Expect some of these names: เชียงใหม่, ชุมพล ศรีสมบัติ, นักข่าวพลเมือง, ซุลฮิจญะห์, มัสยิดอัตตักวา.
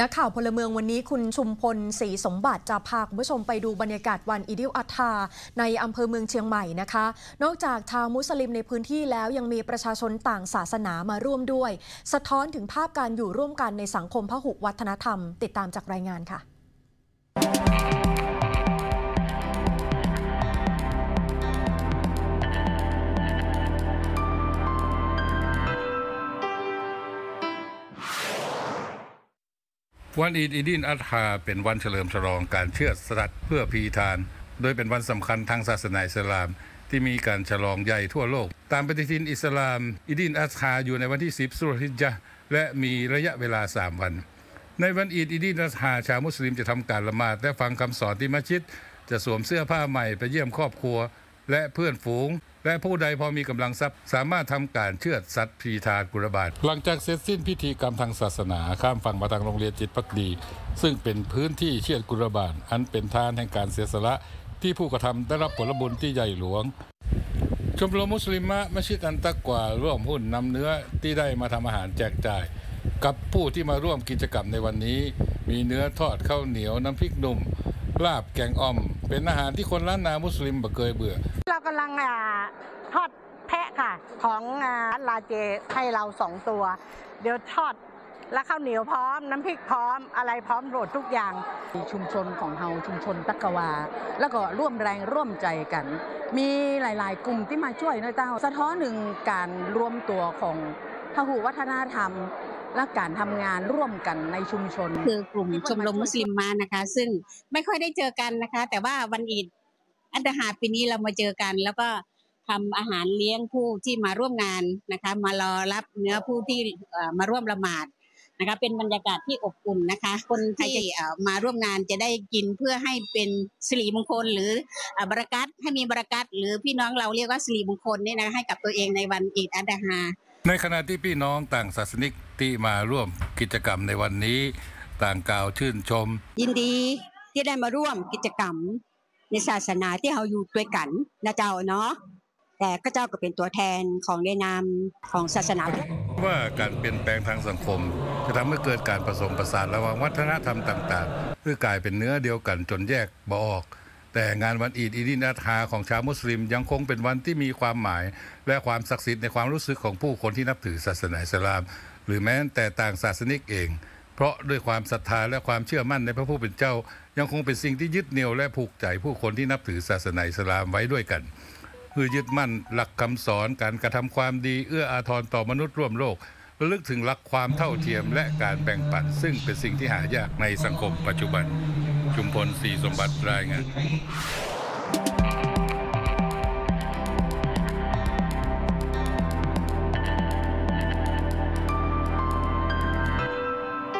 นักข่าวพลเมืองวันนี้คุณชุมพลศรีสมบัติจะพาคุณผู้ชมไปดูบรรยากาศวันอีดิลอัฎฮาในอำเภอเมืองเชียงใหม่นะคะนอกจากชาวมุสลิมในพื้นที่แล้วยังมีประชาชนต่างศาสนามาร่วมด้วยสะท้อนถึงภาพการอยู่ร่วมกันในสังคมพหุวัฒนธรรมติดตามจากรายงานค่ะวันอีดิลอัฎฮาเป็นวันเฉลิมฉลองการเชือดสัตว์เพื่อพีทานโดยเป็นวันสำคัญทางศาสนาอิสลามที่มีการฉลองใหญ่ทั่วโลกตามปฏิทินอิสลามอีดิลอัฎฮาอยู่ในวันที่10ซุลฮิจญะห์และมีระยะเวลา3วันในวันอีดิลอัฎฮาชาวมุสลิมจะทำการละหมาดและฟังคำสอนที่มัสยิดจะสวมเสื้อผ้าใหม่ไปเยี่ยมครอบครัวและเพื่อนฝูงและผู้ใดพอมีกำลังทรัพย์สามารถทำการเชือดสัตว์พีทากุรบาตหลังจากเสร็จสิ้นพิธีกรรมทางศาสนาข้ามฝั่งมาทางโรงเรียนจิตภักดีซึ่งเป็นพื้นที่เชือดกุรบาตอันเป็นทานแห่งการเสียสละที่ผู้กระทำได้รับผลบุญที่ใหญ่หลวงชมรมมุสลิมะมัสยิดอันตักวาร่วมหุ้นนำเนื้อที่ได้มาทำอาหารแจกจ่ายกับผู้ที่มาร่วมกิจกรรมในวันนี้มีเนื้อทอดข้าวเหนียวน้ำพริกหนุ่มลาบแกงอ่อมเป็นอาหารที่คนล้านนามุสลิมบ่เคยเบื่อเรากำลังทอดแพะค่ะของลาเจให้เรา2ตัวเดี๋ยวทอดและข้าวเหนียวพร้อมน้ำพริกพร้อมอะไรพร้อมโหลดทุกอย่างชุมชนของเราชุมชนตักวาแล้วก็ร่วมแรงร่วมใจกันมีหลายๆกลุ่มที่มาช่วยนะเจ้าสะท้อนหนึ่งการรวมตัวของพหุวัฒนธรรมและการทำงานร่วมกันในชุมชนคือกลุ่มชมรมมุสลิมมานะคะซึ่งไม่ค่อยได้เจอกันนะคะแต่ว่าวันอีดอัฎฮาปีนี้เรามาเจอกันแล้วก็ทำอาหารเลี้ยงผู้ที่มาร่วมงานนะคะมารอรับเนื้อผู้ที่มาร่วมละหมาดนะคะเป็นบรรยากาศที่อบอุ่นนะคะคนที่มาร่วมงานจะได้กินเพื่อให้เป็นสิริมงคลหรือบารอกัตให้มีบารอกัตหรือพี่น้องเราเรียกว่าสิริมงคลนี่นะให้กับตัวเองในวันอีดอัฎฮาในขณะที่พี่น้องต่างศาสนิกที่มาร่วมกิจกรรมในวันนี้ต่างกล่าวชื่นชมยินดีที่ได้มาร่วมกิจกรรมในศาสนาที่เราอยู่ด้วยกันนะเจ้าเนาะแต่ก็เจ้าก็เป็นตัวแทนของในนามของศาสนาว่าการเปลี่ยนแปลงทางสังคมจะทำให้เกิดการผสมผสานระหว่างวัฒนธรรมต่างๆเพื่อกลายเป็นเนื้อเดียวกันจนแยกบ่ออกแต่งานวันอีดอีดิลอัฎฮาของชาวมุสลิมยังคงเป็นวันที่มีความหมายและความศักดิ์สิทธิ์ในความรู้สึกของผู้คนที่นับถือศาสนาอิสลามหรือแม้แต่ต่างศาสนิกเองเพราะด้วยความศรัทธาและความเชื่อมั่นในพระผู้เป็นเจ้ายังคงเป็นสิ่งที่ยึดเหนี่ยวและผูกใจผู้คนที่นับถือศาสนาอิสลามไว้ด้วยกันคือยึดมั่นหลักคำสอนการกระทำความดีเอื้ออาทรต่อมนุษย์ร่วมโลกระลึกถึงหลักความเท่าเทียมและการแบ่งปันซึ่งเป็นสิ่งที่หายากในสังคมปัจจุบันชุมพลศรีสมบัติรายงาน